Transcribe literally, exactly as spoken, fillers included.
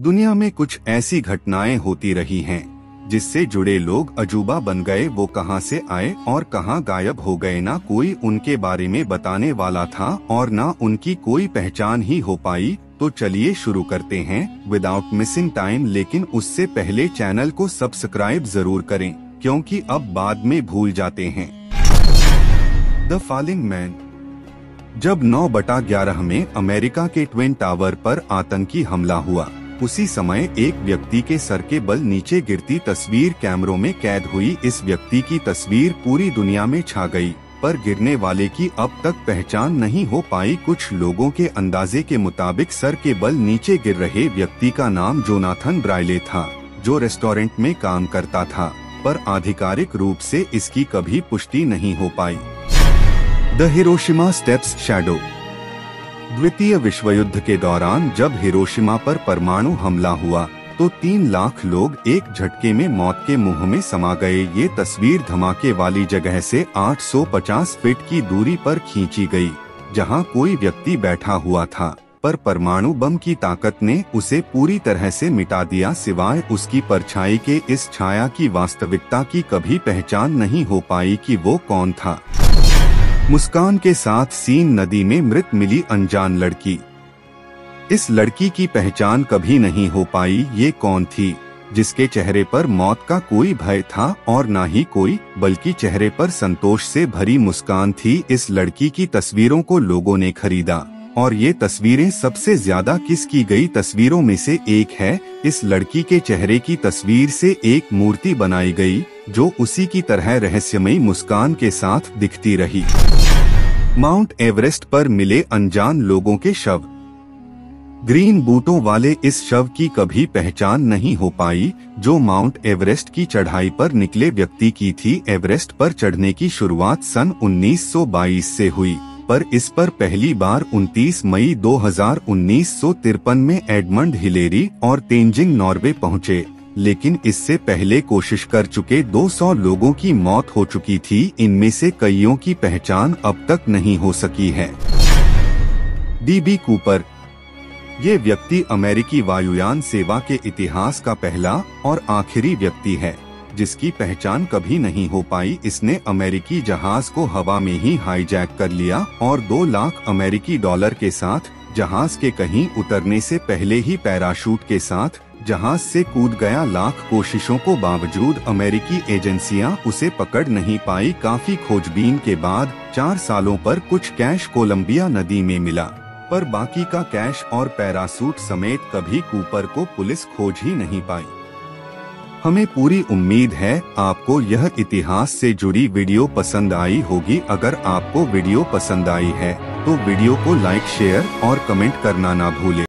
दुनिया में कुछ ऐसी घटनाएं होती रही हैं जिससे जुड़े लोग अजूबा बन गए। वो कहां से आए और कहां गायब हो गए, ना कोई उनके बारे में बताने वाला था और ना उनकी कोई पहचान ही हो पाई। तो चलिए शुरू करते हैं विदाउट मिसिंग टाइम, लेकिन उससे पहले चैनल को सब्सक्राइब जरूर करें क्योंकि अब बाद में भूल जाते हैं। The falling man. जब नौ बटा ग्यारह में अमेरिका के ट्विन टावर पर आतंकी हमला हुआ, उसी समय एक व्यक्ति के सर के बल नीचे गिरती तस्वीर कैमरों में कैद हुई। इस व्यक्ति की तस्वीर पूरी दुनिया में छा गई, पर गिरने वाले की अब तक पहचान नहीं हो पाई। कुछ लोगों के अंदाजे के मुताबिक सर के बल नीचे गिर रहे व्यक्ति का नाम जोनाथन ब्राइले था, जो रेस्टोरेंट में काम करता था, पर आधिकारिक रूप से इसकी कभी पुष्टि नहीं हो पाई। The Hiroshima steps shadow. द्वितीय विश्व युद्ध के दौरान जब हिरोशिमा पर परमाणु हमला हुआ तो तीन लाख लोग एक झटके में मौत के मुंह में समा गए। ये तस्वीर धमाके वाली जगह से आठ सौ पचास फीट की दूरी पर खींची गई, जहां कोई व्यक्ति बैठा हुआ था, पर परमाणु बम की ताकत ने उसे पूरी तरह से मिटा दिया। सिवाय उसकी परछाई के, इस छाया की वास्तविकता की कभी पहचान नहीं हो पाई कि वो कौन था। मुस्कान के साथ सीन नदी में मृत मिली अनजान लड़की। इस लड़की की पहचान कभी नहीं हो पाई। ये कौन थी जिसके चेहरे पर मौत का कोई भय था और ना ही कोई, बल्कि चेहरे पर संतोष से भरी मुस्कान थी। इस लड़की की तस्वीरों को लोगों ने खरीदा और ये तस्वीरें सबसे ज्यादा किस की गई तस्वीरों में से एक है। इस लड़की के चेहरे की तस्वीर से एक मूर्ति बनाई गई जो उसी की तरह रहस्यमयी मुस्कान के साथ दिखती रही। माउंट एवरेस्ट पर मिले अनजान लोगों के शव। ग्रीन बूटों वाले इस शव की कभी पहचान नहीं हो पाई, जो माउंट एवरेस्ट की चढ़ाई पर निकले व्यक्ति की थी। एवरेस्ट पर चढ़ने की शुरुआत सन उन्नीस सौ बाईस से हुई, पर इस पर पहली बार उनतीस मई दो हज़ार उन्नीस सौ तिरपन में एडमंड हिलेरी और तेंजिंग नॉर्वे पहुंचे, लेकिन इससे पहले कोशिश कर चुके दो सौ लोगों की मौत हो चुकी थी। इनमें से कईयों की पहचान अब तक नहीं हो सकी है। DB Cooper. ये व्यक्ति अमेरिकी वायुयान सेवा के इतिहास का पहला और आखिरी व्यक्ति है जिसकी पहचान कभी नहीं हो पाई। इसने अमेरिकी जहाज को हवा में ही हाईजैक कर लिया और दो लाख अमेरिकी डॉलर के साथ जहाज के कहीं उतरने से पहले ही पैराशूट के साथ जहाज से कूद गया। लाख कोशिशों को बावजूद अमेरिकी एजेंसियां उसे पकड़ नहीं पाई। काफी खोजबीन के बाद चार सालों पर कुछ कैश कोलंबिया नदी में मिला, पर बाकी का कैश और पैरासूट समेत कभी कूपर को पुलिस खोज ही नहीं पाई। हमें पूरी उम्मीद है आपको यह इतिहास से जुड़ी वीडियो पसंद आई होगी। अगर आपको वीडियो पसंद आई है तो वीडियो को लाइक, शेयर और कमेंट करना ना भूलें।